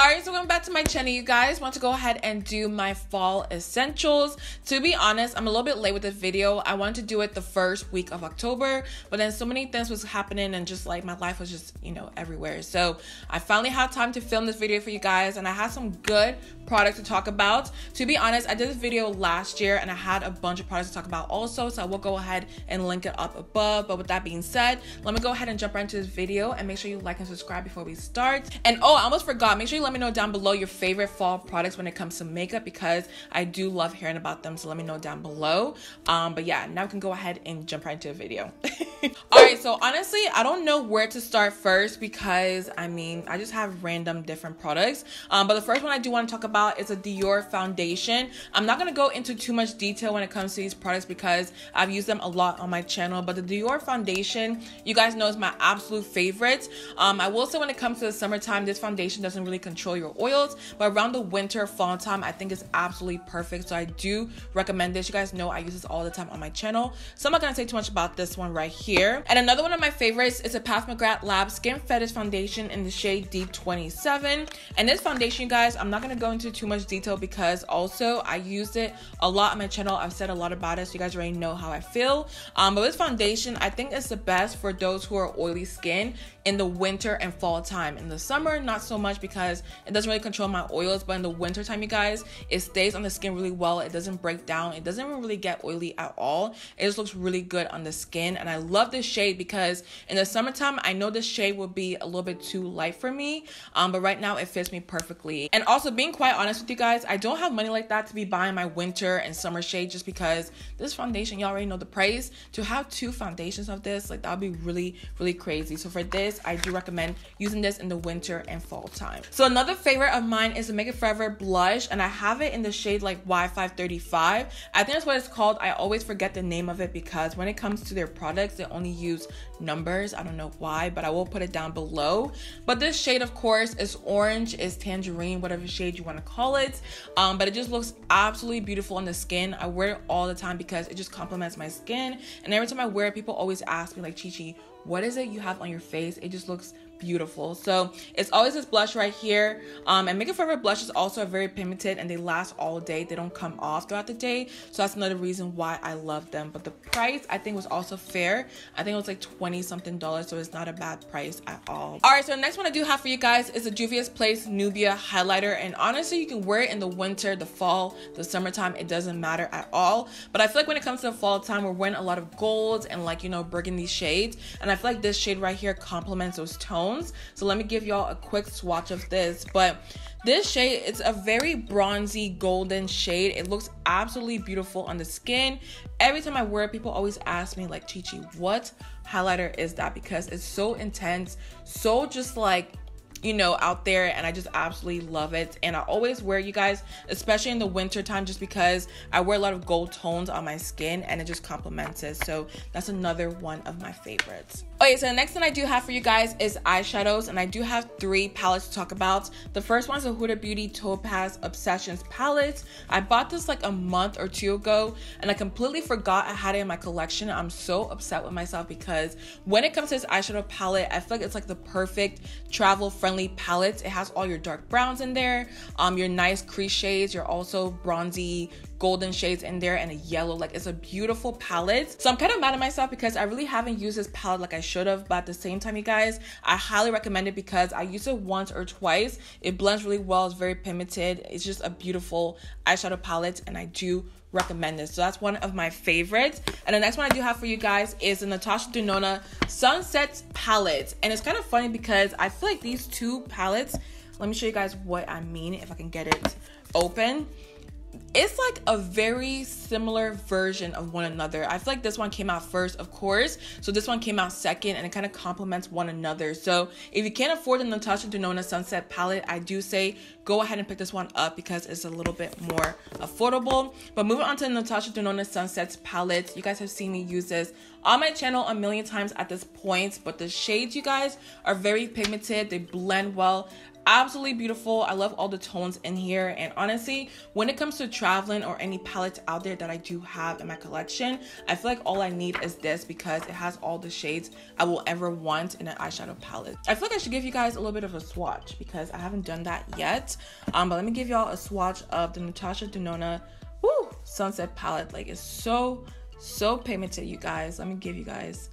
All right, so going back to my channel, you guys, want to go ahead and do my fall essentials. To be honest, I'm a little bit late with the video. I wanted to do it the first week of October, but then so many things was happening and just like my life was just, you know, everywhere. So I finally had time to film this video for you guys, and I had some good products to talk about. To be honest, I did this video last year and I had a bunch of products to talk about also, so I will go ahead and link it up above. But with that being said, let me go ahead and jump right into this video, and make sure you like and subscribe before we start. And oh, I almost forgot, make sure you let me know down below your favorite fall products when it comes to makeup, because I do love hearing about them. So let me know down below. But yeah, now we can go ahead and jump right into the video. All right, so honestly, I don't know where to start first, because I mean, I just have random different products. But the first one I do want to talk about is a Dior foundation. I'm not going to go into too much detail when it comes to these products because I've used them a lot on my channel, but the Dior foundation, you guys know, is my absolute favorite. I will say when it comes to the summertime, this foundation doesn't really control your oils, but around the winter, fall time, I think it's absolutely perfect. So I do recommend this. You guys know I use this all the time on my channel, so I'm not going to say too much about this one right here. And another one of my favorites is a Pat McGrath Lab Skin Fetish Foundation in the shade Deep 27. And this foundation, you guys, I'm not going to go into too much detail because also I used it a lot on my channel. I've said a lot about it, so you guys already know how I feel. But this foundation, I think it's the best for those who are oily skin in the winter and fall time. In the summer, not so much because it doesn't really control my oils, but in the winter time, you guys, it stays on the skin really well. It doesn't break down. It doesn't really get oily at all. It just looks really good on the skin. And I love this shade because in the summertime, I know this shade will be a little bit too light for me, but right now it fits me perfectly. And also, being quite honest with you guys, I don't have money like that to be buying my winter and summer shade, just because this foundation, y'all already know the price. To have two foundations of this, like, that would be really, really crazy. So for this, I do recommend using this in the winter and fall time. So another favorite of mine is the Makeup Forever blush, and I have it in the shade like Y535. I think that's what it's called. I always forget the name of it because when it comes to their products, they only use numbers. I don't know why, but I will put it down below. But this shade, of course, is orange, is tangerine, whatever shade you want to call it. But it just looks absolutely beautiful on the skin. I wear it all the time because it just complements my skin. And every time I wear it, people always ask me like, Chi-Chi, what is it you have on your face? It just looks beautiful. So it's always this blush right here. And Makeup Forever blushes also are very pigmented and they last all day. They don't come off throughout the day, so that's another reason why I love them. But the price, I think, was also fair. I think it was like 20 something dollars, so it's not a bad price at all. All right, so the next one I do have for you guys is the Juvia's Place Nubia highlighter, and honestly, you can wear it in the winter, the fall, the summertime. It doesn't matter at all. But I feel like when it comes to the fall time, we're wearing a lot of golds and, like, you know, burgundy shades, and I feel like this shade right here complements those tones. So let me give y'all a quick swatch of this. But this shade, it's a very bronzy golden shade. It looks absolutely beautiful on the skin. Every time I wear it, people always ask me like, Chi-Chi, what highlighter is that? Because it's so intense, so just like, you know, out there, and I just absolutely love it. And I always wear, you guys, especially in the winter time, just because I wear a lot of gold tones on my skin and it just complements it. So that's another one of my favorites. Okay, so the next thing I do have for you guys is eyeshadows, and I do have three palettes to talk about. The first one is the Huda Beauty Topaz Obsessions palette. I bought this like a month or two ago and I completely forgot I had it in my collection. I'm so upset with myself because when it comes to this eyeshadow palette, I feel like it's like the perfect travel friendly palettes. It has all your dark browns in there, your nice crease shades, your also bronzy golden shades in there, and a yellow. Like, it's a beautiful palette. So I'm kind of mad at myself because I really haven't used this palette like I should have, but at the same time, you guys, I highly recommend it because I used it once or twice. It blends really well. It's very pigmented. It's just a beautiful eyeshadow palette, and I do recommend this. So that's one of my favorites. And the next one I do have for you guys is the Natasha Denona Sunset palette. And it's kind of funny because I feel like these two palettes, let me show you guys what I mean if I can get it open. It's like a very similar version of one another. I feel like this one came out first, of course, so this one came out second, and it kind of complements one another. So if you can't afford the Natasha Denona Sunset palette, I do say go ahead and pick this one up because it's a little bit more affordable. But moving on to the Natasha Denona Sunsets palette, you guys have seen me use this on my channel a million times at this point, but the shades, you guys, are very pigmented. They blend well. Absolutely beautiful. I love all the tones in here. And honestly, when it comes to traveling or any palettes out there that I do have in my collection, I feel like all I need is this because it has all the shades I will ever want in an eyeshadow palette. I feel like I should give you guys a little bit of a swatch because I haven't done that yet, but let me give y'all a swatch of the Natasha Denona Sunset palette. Like, it's so pigmented, you guys. Let me give you guys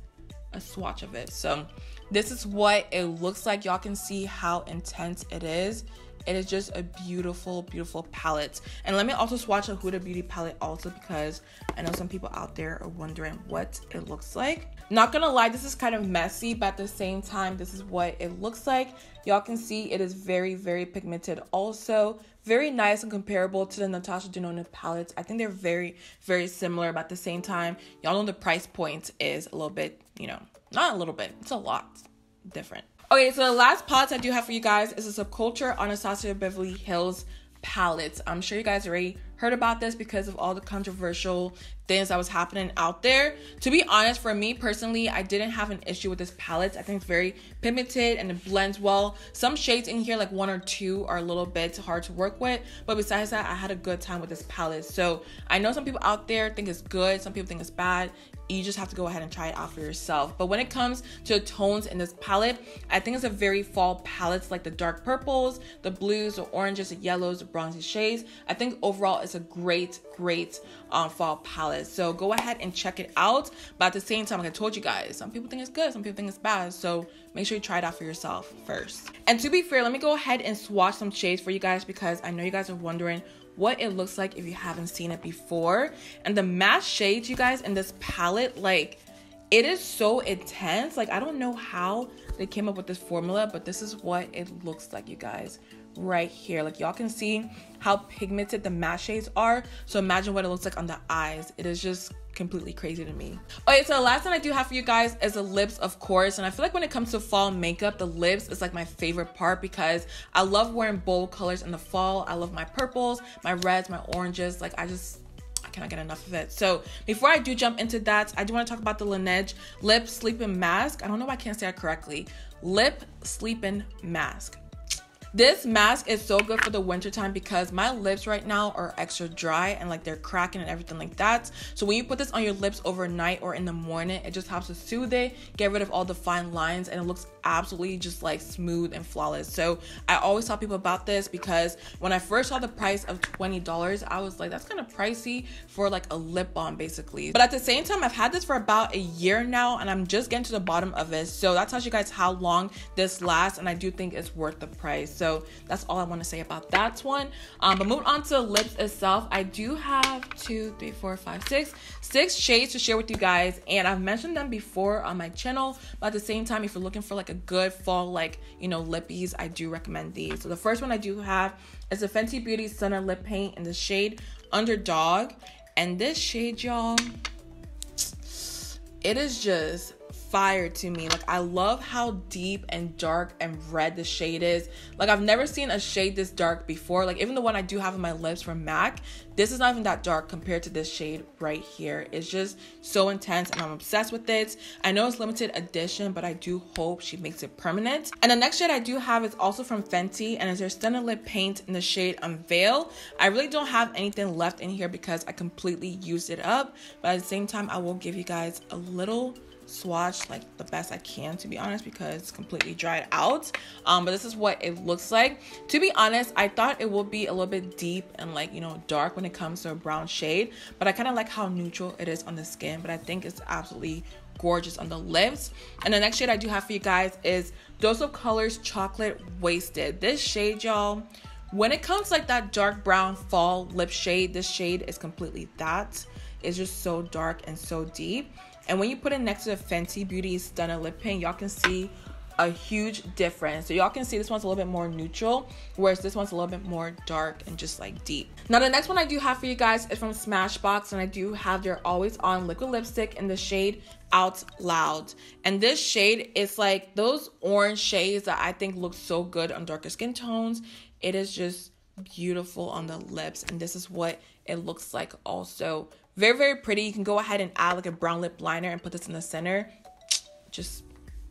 a swatch of it. So this is what it looks like. Y'all can see how intense it is. It is just a beautiful palette. And let me also swatch a Huda Beauty palette also, because I know some people out there are wondering what it looks like. Not gonna lie, this is kind of messy, but at the same time, this is what it looks like. Y'all can see it is very pigmented also. Very nice and comparable to the Natasha Denona palettes. I think they're very similar, but at the same time, y'all know the price point is a little bit, you know, not a little bit, it's a lot different. Okay, so the last palette I do have for you guys is the Subculture Anastasia Beverly Hills palette. I'm sure you guys already heard about this because of all the controversial things that was happening out there. To be honest, for me personally, I didn't have an issue with this palette. I think it's very pigmented and it blends well. Some shades in here, like one or two, are a little bit hard to work with, but besides that, I had a good time with this palette. So I know some people out there think it's good, some people think it's bad. You just have to go ahead and try it out for yourself. But when it comes to the tones in this palette, I think it's a very fall palette, like the dark purples, the blues, the oranges, the yellows, the bronzy shades. I think overall it's a great fall palette. So go ahead and check it out. But at the same time, like I told you guys, some people think it's good, some people think it's bad. So make sure you try it out for yourself first. And to be fair, let me go ahead and swatch some shades for you guys because I know you guys are wondering what it looks like if you haven't seen it before. And the matte shades, you guys, in this palette, like, it is so intense. Like, I don't know how they came up with this formula, but this is what it looks like, you guys, right here. Like, y'all can see how pigmented the matte shades are. So imagine what it looks like on the eyes. It is just completely crazy to me. Okay, so the last thing I do have for you guys is the lips, of course. And I feel like when it comes to fall makeup, the lips is like my favorite part because I love wearing bold colors in the fall. I love my purples, my reds, my oranges. Like, I cannot get enough of it. So before I do jump into that, I do want to talk about the Laneige Lip Sleeping Mask. I don't know why I can't say that correctly. Lip Sleeping Mask. This mask is so good for the winter time because my lips right now are extra dry and like they're cracking and everything like that. So when you put this on your lips overnight or in the morning, it just helps to soothe it, get rid of all the fine lines, and it looks absolutely just like smooth and flawless. So I always tell people about this because when I first saw the price of $20, I was like, that's kind of pricey for like a lip balm basically. But at the same time, I've had this for about a year now and I'm just getting to the bottom of it. So that tells you guys how long this lasts, and I do think it's worth the price. So that's all I want to say about that one. But moving on to lips itself, I do have 6 shades to share with you guys. And I've mentioned them before on my channel. But at the same time, if you're looking for like a good fall, like, you know, lippies, I do recommend these. So the first one I do have is the Fenty Beauty Stunna Lip Paint in the shade Underdog. And this shade, y'all, it is just fire to me. Like, I love how deep and dark and red the shade is. Like, I've never seen a shade this dark before. Like, even the one I do have on my lips from MAC, this is not even that dark compared to this shade right here. It's just so intense and I'm obsessed with it. I know it's limited edition, but I do hope she makes it permanent. And the next shade I do have is also from Fenty and it's their Stunna Lip Paint in the shade Unveil. I really don't have anything left in here because I completely used it up, but at the same time, I will give you guys a little swatch, like the best I can, to be honest, because it's completely dried out. But this is what it looks like. To be honest, I thought it would be a little bit deep and, like, you know, dark when it comes to a brown shade, but I kind of like how neutral it is on the skin, but I think it's absolutely gorgeous on the lips. And the next shade I do have for you guys is Dose of Colors Chocolate Wasted. This shade, y'all, when it comes like that dark brown fall lip shade, this shade is completely that. It's just so dark and so deep. And when you put it next to the Fenty Beauty Stunna Lip Paint, y'all can see a huge difference. So y'all can see this one's a little bit more neutral, whereas this one's a little bit more dark and just like deep. Now the next one I do have for you guys is from Smashbox, and I do have their Always On Liquid Lipstick in the shade Out Loud. And this shade is like those orange shades that I think look so good on darker skin tones. It is just beautiful on the lips, and this is what it looks like also. Very pretty. You can go ahead and add like a brown lip liner and put this in the center. Just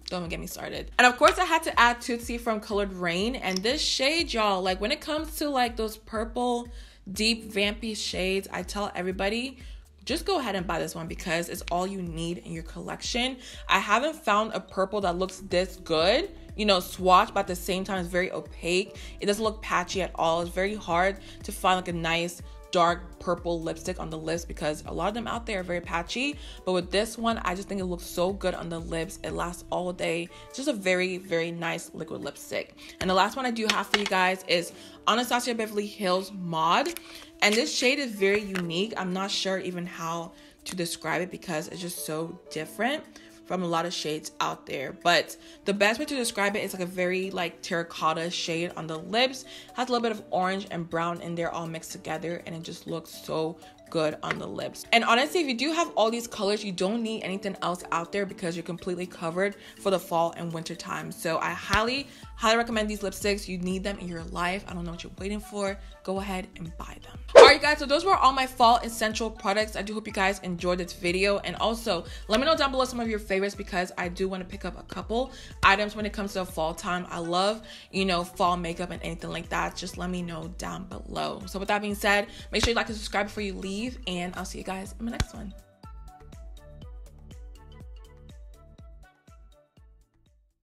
don't even get me started. And of course I had to add Tootsie from Coloured Raine, and this shade, y'all, like when it comes to like those purple deep, vampy shades. I tell everybody, just go ahead and buy this one because it's all you need in your collection. I haven't found a purple that looks this good, you know, swatch, but at the same time, it's very opaque. It doesn't look patchy at all. It's very hard to find like a nice dark purple lipstick on the lips because a lot of them out there are very patchy. But with this one, I just think it looks so good on the lips. It lasts all day. It's just a very, very nice liquid lipstick. And the last one I do have for you guys is Anastasia Beverly Hills Maude. And this shade is very unique. I'm not sure even how to describe it because it's just so different from a lot of shades out there. But the best way to describe it is like a very like terracotta shade on the lips. Has a little bit of orange and brown in there all mixed together, and it just looks so good on the lips. And honestly, if you do have all these colors, you don't need anything else out there because you're completely covered for the fall and winter time. So I highly recommend these lipsticks. You need them in your life. I don't know what you're waiting for. Go ahead and buy them. All right, guys, so those were all my fall essential products. I do hope you guys enjoyed this video, and also let me know down below some of your favorites because I do want to pick up a couple items when it comes to fall time. I love, you know, fall makeup and anything like that. Just let me know down below. So with that being said, make sure you like and subscribe before you leave, and I'll see you guys in the next one.